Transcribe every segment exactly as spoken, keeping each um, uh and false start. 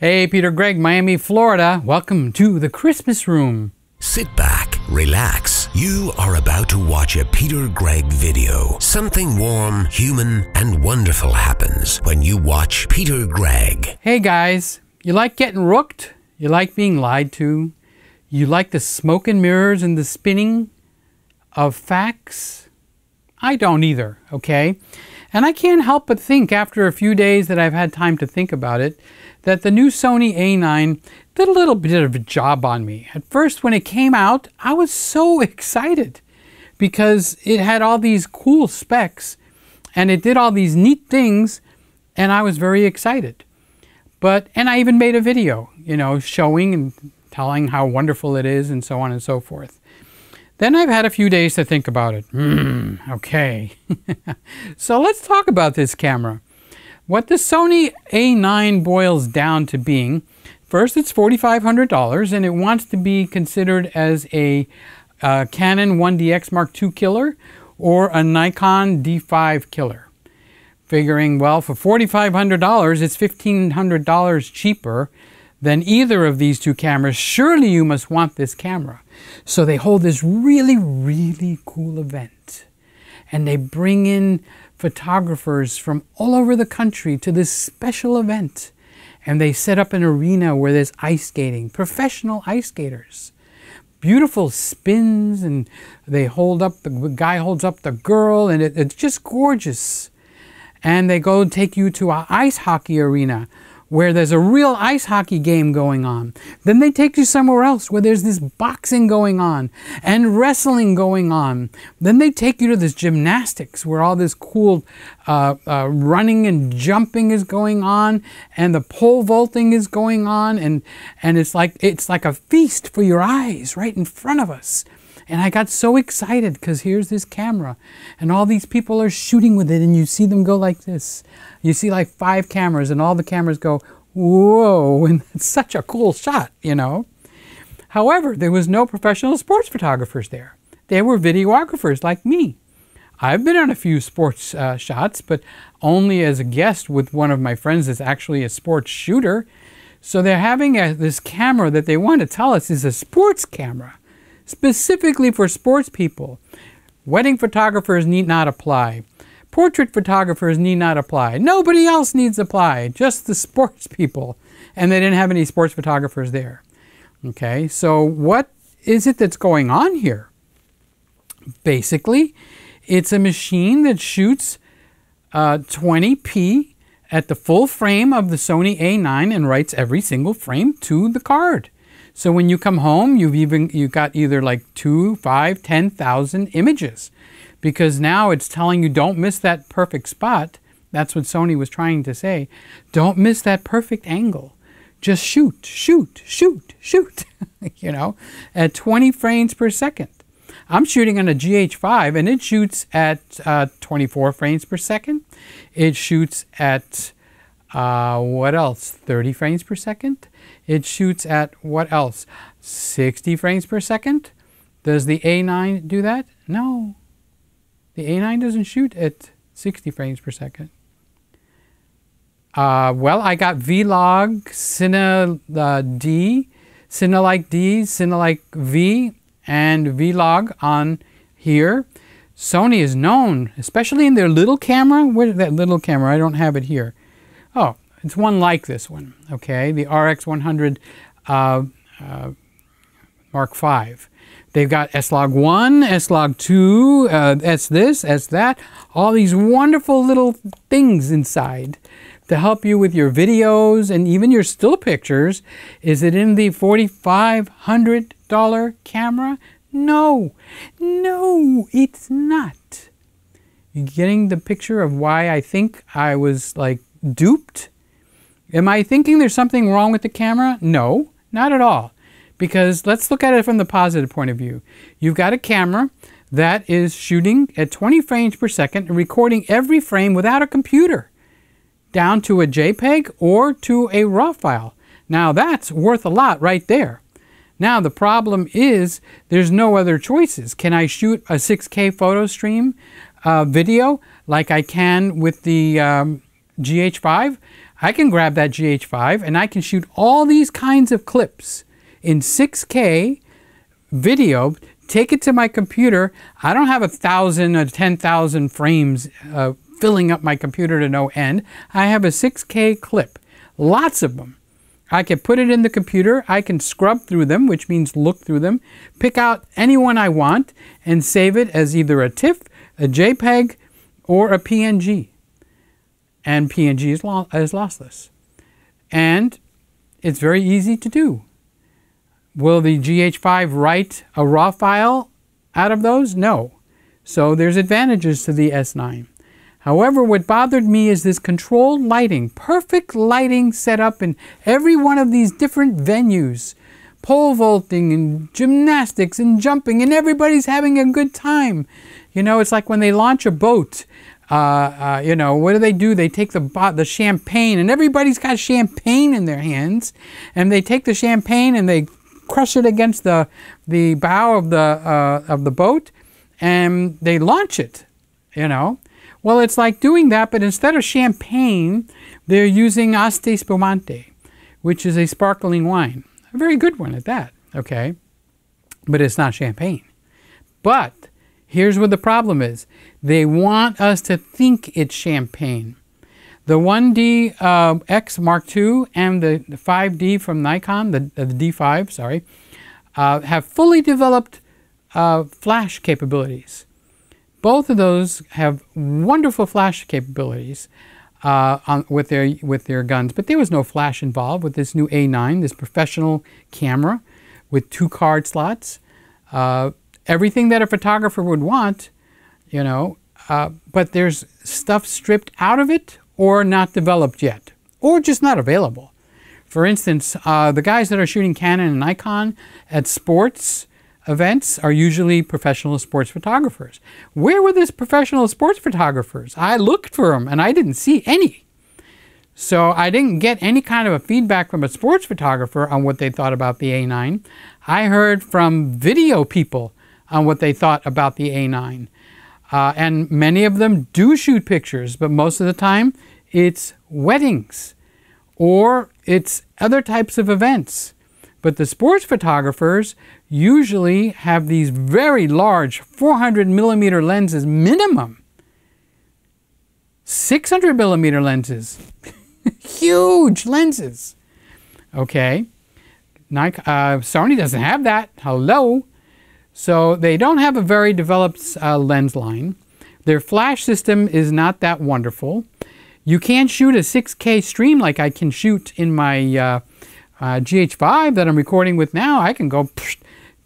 Hey, Peter Gregg, Miami, Florida. Welcome to the Christmas Room. Sit back, relax. You are about to watch a Peter Gregg video. Something warm, human, and wonderful happens when you watch Peter Gregg. Hey guys, you like getting rooked? You like being lied to? You like the smoke and mirrors and the spinning of facts? I don't either, okay? And I can't help but think, after a few days that I've had time to think about it, that the new Sony A nine did a little bit of a job on me. At first, when it came out, I was so excited because it had all these cool specs and it did all these neat things, and I was very excited. But, and I even made a video, you know, showing and telling how wonderful it is and so on and so forth. Then I've had a few days to think about it. Mm, okay. So let's talk about this camera. What the Sony A nine boils down to being, first, it's forty-five hundred dollars, and it wants to be considered as a uh, Canon one D X Mark two killer or a Nikon D five killer. Figuring, well, for forty-five hundred dollars, it's fifteen hundred dollars cheaper than either of these two cameras. Surely you must want this camera. So they hold this really, really cool event, and they bring in photographers from all over the country to this special event, and they set up an arena where there's ice skating, professional ice skaters, beautiful spins, and they hold up, the guy holds up the girl, and it, it's just gorgeous. And they go take you to an ice hockey arena where there's a real ice hockey game going on. Then they take you somewhere else where there's this boxing going on and wrestling going on. Then they take you to this gymnastics where all this cool uh, uh, running and jumping is going on, and the pole vaulting is going on, and and it's like it's like a feast for your eyes right in front of us. And I got so excited because here's this camera and all these people are shooting with it, and you see them go like this. You see like five cameras, and all the cameras go, whoa, and it's such a cool shot, you know. However, there was no professional sports photographers there. There were videographers like me. I've been on a few sports uh, shots, but only as a guest with one of my friends that's actually a sports shooter. So they're having a, this camera that they want to tell us is a sports camera, specifically for sports people. Wedding photographers need not apply. Portrait photographers need not apply. Nobody else needs to apply, just the sports people. And they didn't have any sports photographers there. Okay, so what is it that's going on here? Basically, it's a machine that shoots uh, twenty P at the full frame of the Sony A nine and writes every single frame to the card. So when you come home, you've even you got either like two, five, ten thousand images, because now it's telling you don't miss that perfect spot. That's what Sony was trying to say. Don't miss that perfect angle. Just shoot, shoot, shoot, shoot. You know, at twenty frames per second. I'm shooting on a G H five, and it shoots at uh, twenty-four frames per second. It shoots at uh, what else? thirty frames per second. It shoots at what else? sixty frames per second. Does the A nine do that? No. The A nine doesn't shoot at sixty frames per second. Uh, well, I got Vlog, Cine uh, D, Cinelike D, Cinelike V, and Vlog on here. Sony is known, especially in their little camera. Where's that little camera? I don't have it here. Oh. It's one like this one, okay? The R X one hundred uh, uh, Mark five. They've got S Log one, S Log two, uh, S this, S that, all these wonderful little things inside to help you with your videos and even your still pictures. Is it in the forty-five hundred dollar camera? No, no, it's not. You're getting the picture of why I think I was like duped? Am I thinking there's something wrong with the camera? No, not at all. Because let's look at it from the positive point of view. You've got a camera that is shooting at twenty frames per second and recording every frame without a computer, down to a JPEG or to a RAW file. Now that's worth a lot right there. Now the problem is there's no other choices. Can I shoot a six K photo stream uh, video like I can with the um, G H five? I can grab that G H five and I can shoot all these kinds of clips in six K video, take it to my computer. I don't have a thousand or ten thousand frames uh, filling up my computer to no end. I have a six K clip, lots of them. I can put it in the computer, I can scrub through them, which means look through them, pick out any one I want, and save it as either a TIFF, a JPEG, or a P N G. And P N G is, lo is lossless. And it's very easy to do. Will the G H five write a RAW file out of those? No. So there's advantages to the S nine. However, what bothered me is this controlled lighting, perfect lighting set up in every one of these different venues. Pole vaulting and gymnastics and jumping, and everybody's having a good time. You know, it's like when they launch a boat. Uh, uh, you know, what do they do? They take the bo the champagne, and everybody's got champagne in their hands, and they take the champagne and they crush it against the the bow of the uh, of the boat, and they launch it. You know, well, it's like doing that, but instead of champagne, they're using Aste Spumante, which is a sparkling wine, a very good one at that. Okay, but it's not champagne. But here's where the problem is. They want us to think it's champagne. The one D X uh, Mark two and the, the five D from Nikon, the, the D five, sorry, uh, have fully developed uh, flash capabilities. Both of those have wonderful flash capabilities uh, on, with, their, with their guns, but there was no flash involved with this new A nine, this professional camera with two card slots. Uh, everything that a photographer would want, you know, uh, but there's stuff stripped out of it or not developed yet, or just not available. For instance, uh, the guys that are shooting Canon and Nikon at sports events are usually professional sports photographers. Where were these professional sports photographers? I looked for them and I didn't see any. So I didn't get any kind of a feedback from a sports photographer on what they thought about the A nine. I heard from video people on what they thought about the A nine. Uh, and many of them do shoot pictures, but most of the time it's weddings or it's other types of events. But the sports photographers usually have these very large four hundred millimeter lenses minimum. six hundred millimeter lenses. Huge lenses. Okay. Nike, uh, Sony doesn't have that. Hello. So they don't have a very developed uh, lens line. Their flash system is not that wonderful. You can't shoot a six K stream like I can shoot in my uh, uh, G H five that I'm recording with now. I can go psh,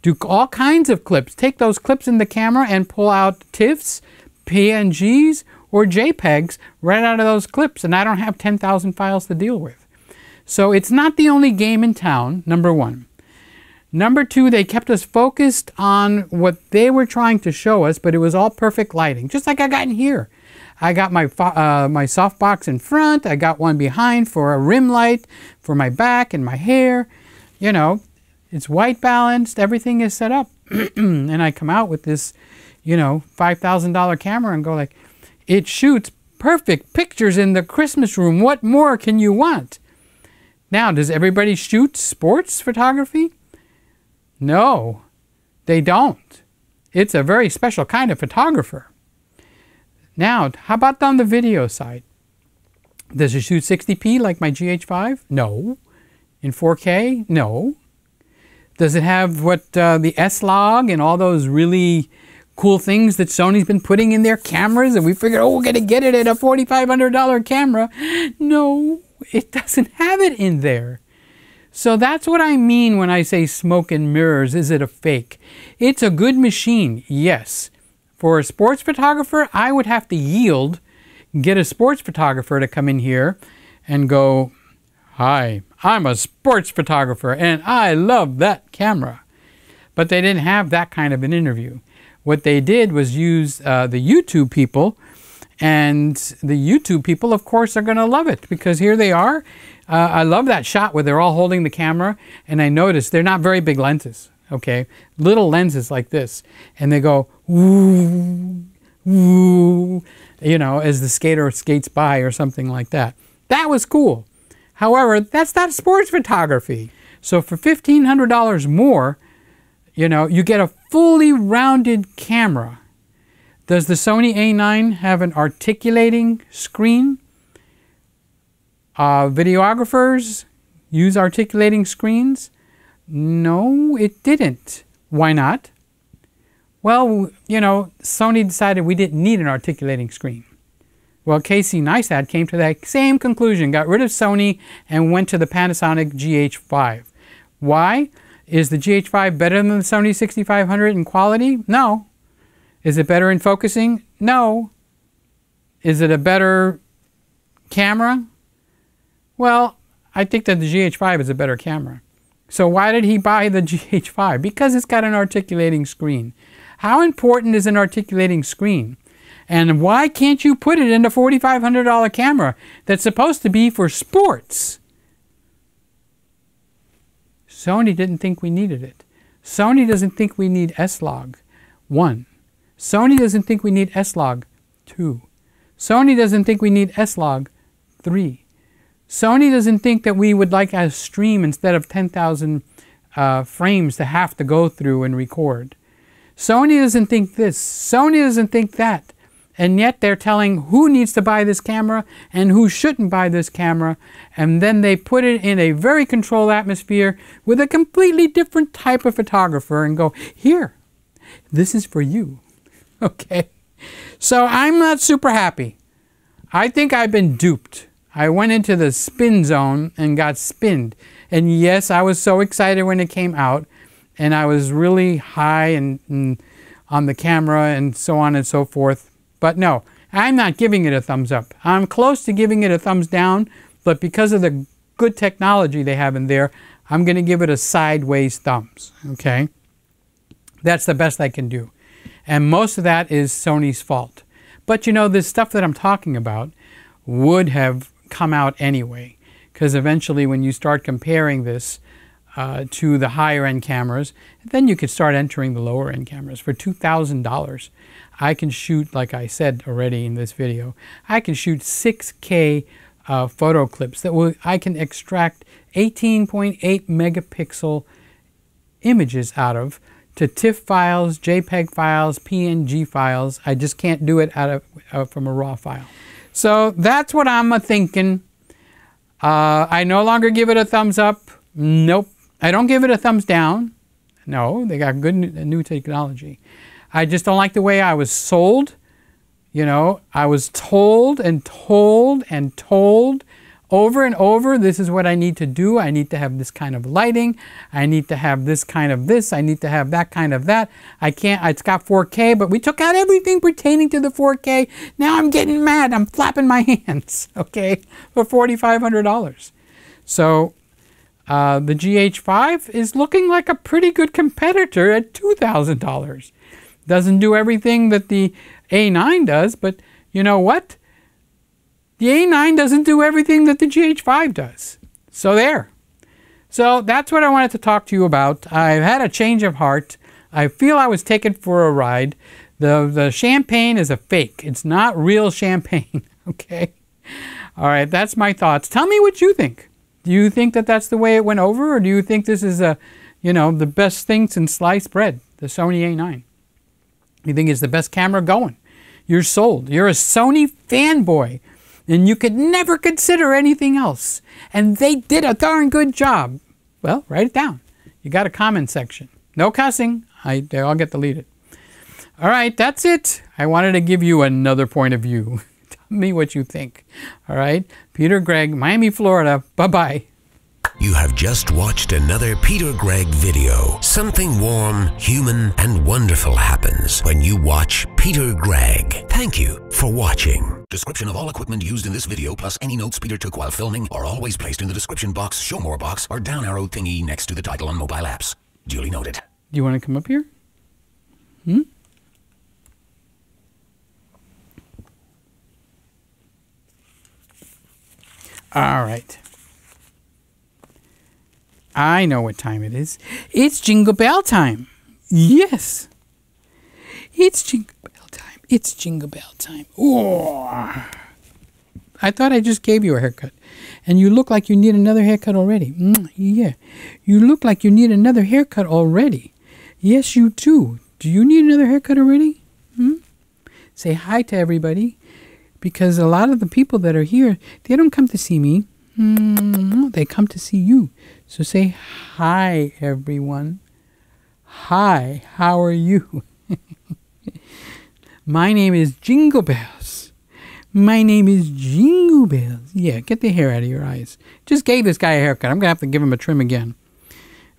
do all kinds of clips. Take those clips in the camera and pull out TIFFs, P N Gs, or JPEGs right out of those clips. And I don't have ten thousand files to deal with. So it's not the only game in town, number one. Number two, they kept us focused on what they were trying to show us, but it was all perfect lighting, just like I got in here. I got my, uh, my softbox in front, I got one behind for a rim light, for my back and my hair. You know, it's white balanced, everything is set up. And I come out with this, you know, five thousand dollar camera and go like, it shoots perfect pictures in the Christmas room. What more can you want? Now, does everybody shoot sports photography? No, they don't. It's a very special kind of photographer. Now, how about on the video side? Does it shoot sixty P like my G H five? No. In four K? No. Does it have what uh, the S-Log and all those really cool things that Sony's been putting in their cameras and we figured, oh, we're going to get it at a forty-five hundred dollar camera? No, it doesn't have it in there. So that's what I mean when I say smoke and mirrors. Is it a fake? It's a good machine, yes. For a sports photographer, I would have to yield, get a sports photographer to come in here and go, hi, I'm a sports photographer and I love that camera. But they didn't have that kind of an interview. What they did was use uh, the YouTube people, and the YouTube people, of course, are going to love it because here they are. Uh, I love that shot where they're all holding the camera, and I notice they're not very big lenses, okay? Little lenses like this, and they go, woo, woo, you know, as the skater skates by or something like that. That was cool. However, that's not sports photography. So for fifteen hundred dollars more, you know, you get a fully rounded camera. Does the Sony A nine have an articulating screen? Uh, videographers use articulating screens? No, it didn't. Why not? Well, you know, Sony decided we didn't need an articulating screen. Well, Casey Neistat came to that same conclusion, got rid of Sony and went to the Panasonic G H five. Why? Is the G H five better than the Sony sixty-five hundred in quality? No. Is it better in focusing? No. Is it a better camera? Well, I think that the G H five is a better camera. So why did he buy the G H five? Because it's got an articulating screen. How important is an articulating screen? And why can't you put it in a forty-five hundred dollar camera that's supposed to be for sports? Sony didn't think we needed it. Sony doesn't think we need S log one. Sony doesn't think we need S log two. Sony doesn't think we need S log three. Sony doesn't think that we would like a stream instead of ten thousand uh, frames to have to go through and record. Sony doesn't think this. Sony doesn't think that. And yet they're telling who needs to buy this camera and who shouldn't buy this camera. And then they put it in a very controlled atmosphere with a completely different type of photographer and go, here, this is for you. Okay, so I'm not super happy. I think I've been duped. I went into the spin zone and got spinned. And yes, I was so excited when it came out, and I was really high and, and on the camera and so on and so forth. But no, I'm not giving it a thumbs up. I'm close to giving it a thumbs down, but because of the good technology they have in there, I'm going to give it a sideways thumbs. Okay, that's the best I can do. And most of that is Sony's fault. But you know, this stuff that I'm talking about would have come out anyway, because eventually when you start comparing this uh, to the higher end cameras, then you could start entering the lower end cameras. For two thousand dollars, I can shoot, like I said already in this video, I can shoot six K uh, photo clips that will, I can extract eighteen point eight megapixel images out of, to TIFF files, JPEG files, P N G files. I just can't do it out of uh, from a raw file. So that's what I'm thinking. Uh, I no longer give it a thumbs up. Nope. I don't give it a thumbs down. No, they got good new technology. I just don't like the way I was sold. You know, I was told and told and told over and over, this is what I need to do. I need to have this kind of lighting. I need to have this kind of this. I need to have that kind of that. I can't, it's got four K, but we took out everything pertaining to the four K. Now I'm getting mad. I'm flapping my hands, okay, for forty-five hundred dollars. So uh, the G H five is looking like a pretty good competitor at two thousand dollars. Doesn't do everything that the A nine does, but you know what? The A nine doesn't do everything that the G H five does. So there. So that's what I wanted to talk to you about. I've had a change of heart. I feel I was taken for a ride. The, the champagne is a fake. It's not real champagne. Okay. All right. That's my thoughts. Tell me what you think. Do you think that that's the way it went over? Or do you think this is a, you know, the best thing since sliced bread, the Sony A nine? You think it's the best camera going? You're sold. You're a Sony fanboy. And you could never consider anything else. And they did a darn good job. Well, write it down. You got a comment section. No cussing. I, they all get deleted. All right, that's it. I wanted to give you another point of view. Tell me what you think. All right, Peter Gregg, Miami, Florida. Bye-bye. You have just watched another Peter Gregg video. Something warm, human, and wonderful happens when you watch Peter Gregg. Thank you for watching. Description of all equipment used in this video plus any notes Peter took while filming are always placed in the description box, show more box, or down arrow thingy next to the title on mobile apps. Duly noted. Do you want to come up here? Hmm? All right. I know what time it is. It's Jingle Bell time. Yes. It's Jingle Bell time. It's Jingle Bell time. Oh. I thought I just gave you a haircut. And you look like you need another haircut already. Mm, yeah. You look like you need another haircut already. Yes, you do. Do you need another haircut already? Hmm? Say hi to everybody. Because a lot of the people that are here, they don't come to see me. Mm-hmm. They come to see you. So say hi, everyone. Hi, how are you? My name is Jingle Bells. My name is Jingle Bells. Yeah, get the hair out of your eyes. Just gave this guy a haircut. I'm going to have to give him a trim again.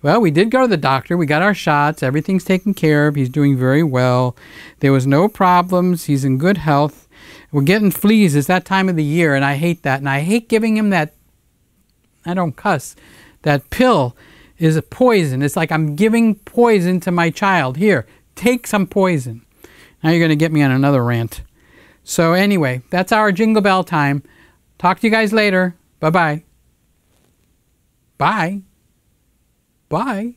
Well, we did go to the doctor. We got our shots. Everything's taken care of. He's doing very well. There was no problems. He's in good health. We're getting fleas. It's that time of the year, and I hate that. And I hate giving him that, I don't cuss, that pill is a poison. It's like I'm giving poison to my child. Here, take some poison. Now you're going to get me on another rant. So anyway, that's our jingle bell time. Talk to you guys later. Bye-bye. Bye. Bye.